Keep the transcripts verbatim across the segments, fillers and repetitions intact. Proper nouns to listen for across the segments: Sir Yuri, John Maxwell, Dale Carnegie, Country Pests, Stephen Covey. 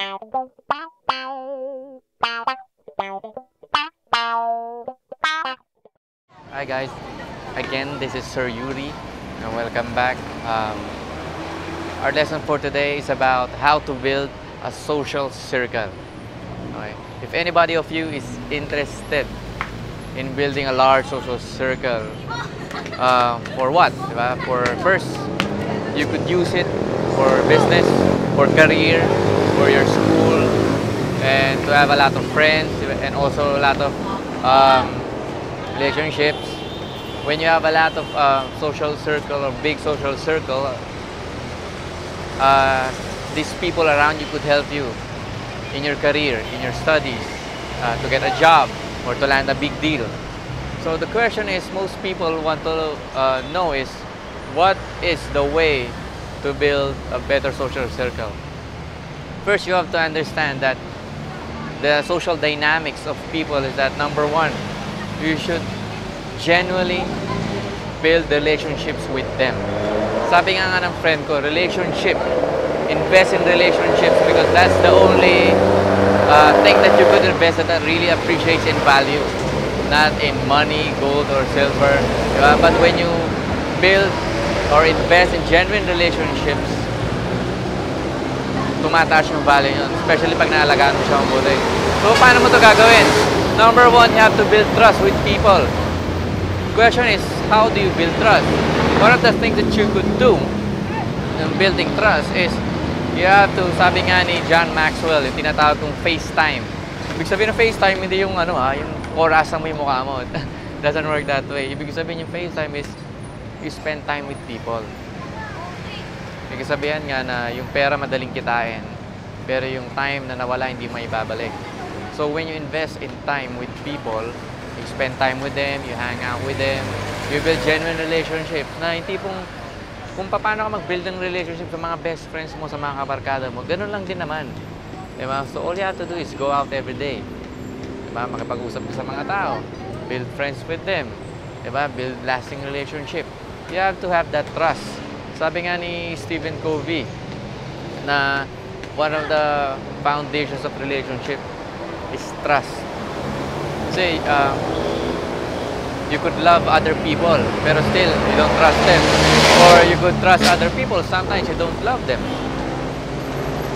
Hi guys, again this is Sir Yuri and welcome back. Um, our lesson for today is about how to build a social circle. Right. If anybody of you is interested in building a large social circle, uh, for what? For first, you could use it for business, for career, for your school, and to have a lot of friends and also a lot of um, relationships. When you have a lot of uh, social circle or big social circle, uh, these people around you could help you in your career, in your studies, uh, to get a job or to land a big deal. So the question is, most people want to uh, know is, what is the way to build a better social circle? First, you have to understand that the social dynamics of people is that, number one, you should genuinely build relationships with them. Sabi nga ng friend ko, relationship. Invest in relationships because that's the only uh, thing that you could invest that really appreciates in value. Not in money, gold, or silver. Diba? But when you build or invest in genuine relationships, tumataas yung value yun, especially pag naalagaan mo siya ang buhay. So, paano mo ito gagawin? Number one, you have to build trust with people. Question is, how do you build trust? One of the things that you could do in building trust is, you have to, sabi nga ni John Maxwell, yung tinatawag kong FaceTime. Ibig sabihin ng FaceTime, hindi yung ano ha, yung orasan mo yung mukha mo. Doesn't work that way. Ibig sabihin yung FaceTime is, you spend time with people. Ibig sabihin nga na yung pera madaling kitain, pero yung time na nawala hindi maibabalik. So when you invest in time with people, you spend time with them, you hang out with them, you build genuine relationships na hindi pong, kung paano ka mag-build ng relationship sa mga best friends mo, sa mga kabarkada mo, ganun lang din naman. Diba? So all you have to do is go out every day. Diba? Makipag-usap ka sa mga tao, build friends with them, diba? Build lasting relationship. You have to have that trust. Sabi nga ni Stephen Covey na one of the foundations of relationship is trust. Kasi uh, you could love other people pero still you don't trust them. Or you could trust other people, sometimes you don't love them.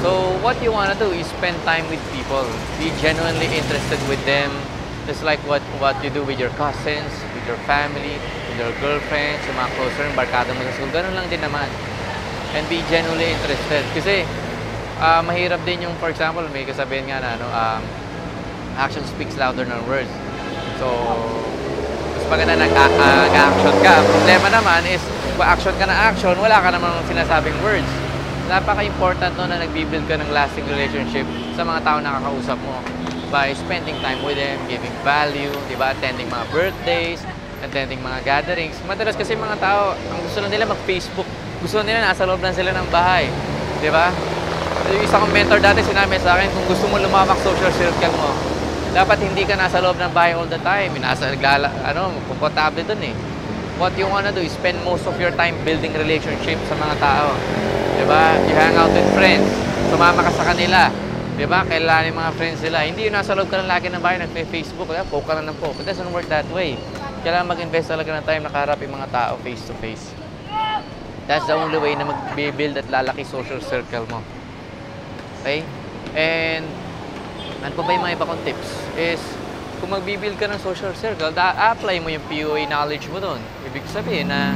So what you want to do is spend time with people. Be genuinely interested with them. Just like what, what you do with your cousins, with your family, your girlfriend, sa mga closer, yung barkada mo sa school, ganun lang din naman. And be genuinely interested. Kasi, uh, mahirap din yung, for example, may kasabihin nga na, ano, um, action speaks louder than words. So, mas maganda nag-action ka. Problema naman is, kung action ka na action, wala ka naman sinasabing words. Napaka-important no, na nag-build ka ng lasting relationship sa mga tao na kakausap mo by spending time with them, giving value, diba? Attending mga birthdays, attending mga gatherings. Madalas kasi mga tao, ang gusto lang nila mag-Facebook. Gusto nila nasa loob lang sila ng bahay. Diba? Yung isa kong mentor dati sinabi sa akin, kung gusto mo lumawak social circle mo, dapat hindi ka nasa loob ng bahay all the time. Nasa, lala, ano, comfortable dun eh. What you wanna do is spend most of your time building relationships sa mga tao. Diba? You hang out with friends. Sumama ka sa kanila. Diba? Kailangan yung mga friends nila. Hindi yung nasa loob ka lang lagi ng bahay, nag-Facebook. Poke ka lang ng poke. It doesn't work that way. Kailangan mag-invest talaga ng time na kaharap yung mga tao face to face. That's the only way na mag-build at lalaki social circle mo. Okay? And, ano pa ba yung mga iba kong tips? Is, kung mag-build ka ng social circle, da-apply mo yung P O A knowledge mo doon. Ibig sabihin na,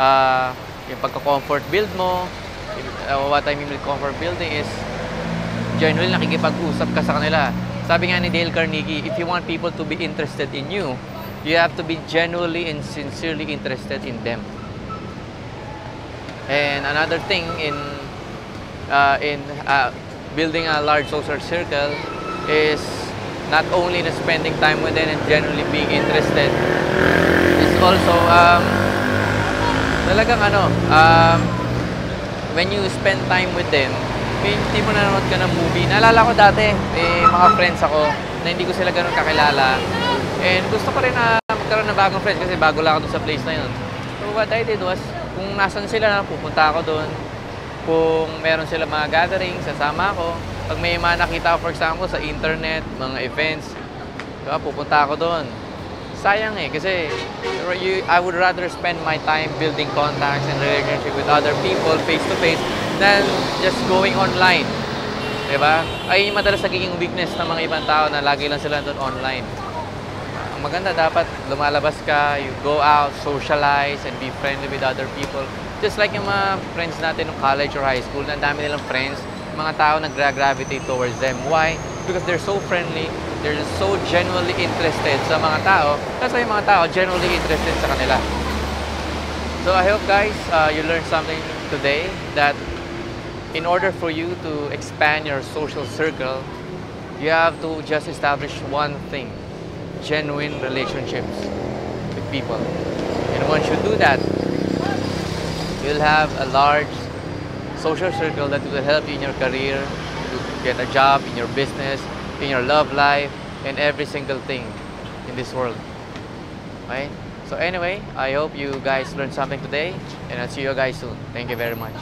uh, yung pagka-comfort build mo, uh, what I mean with comfort building is, genuinely nakikipag-usap ka sa kanila. Sabi nga ni Dale Carnegie, if you want people to be interested in you, you have to be genuinely and sincerely interested in them. And another thing in uh, in uh, building a large social circle is not only the spending time with them and genuinely being interested. It's also um, talagang ano um, when you spend time with them, hindi mo nanonood ka ng movie. Naalala ko dati, eh, mga friends ako na hindi ko sila ganun kakilala. And gusto ko rin na magkaroon ng bagong friends kasi bago lang ako sa place na yun. So what I did was, kung nasan sila, pupunta ako doon. Kung meron sila mga gatherings, sasama ako. Pag may mga nakita ako, for example, sa internet, mga events, diba, pupunta ako doon. Sayang eh, kasi you, I would rather spend my time building contacts and relationship with other people face-to-face than just going online. Diba? Ayun yung madalas nagiging weakness ng mga ibang tao na lagi lang sila doon online. Ang maganda, dapat lumalabas ka, you go out, socialize, and be friendly with other people. Just like yung mga friends natin ng college or high school, na dami nilang friends, mga tao nag-gravitate towards them. Why? Because they're so friendly, they're so genuinely interested sa mga tao, kasi yung mga tao genuinely interested sa kanila. So I hope guys, uh, you learned something today that in order for you to expand your social circle, you have to just establish one thing. Genuine relationships with people. And once you do that, you'll have a large social circle that will help you in your career, to get a job, in your business, in your love life, and every single thing in this world. Right? So anyway, I hope you guys learned something today, and I'll see you guys soon. Thank you very much.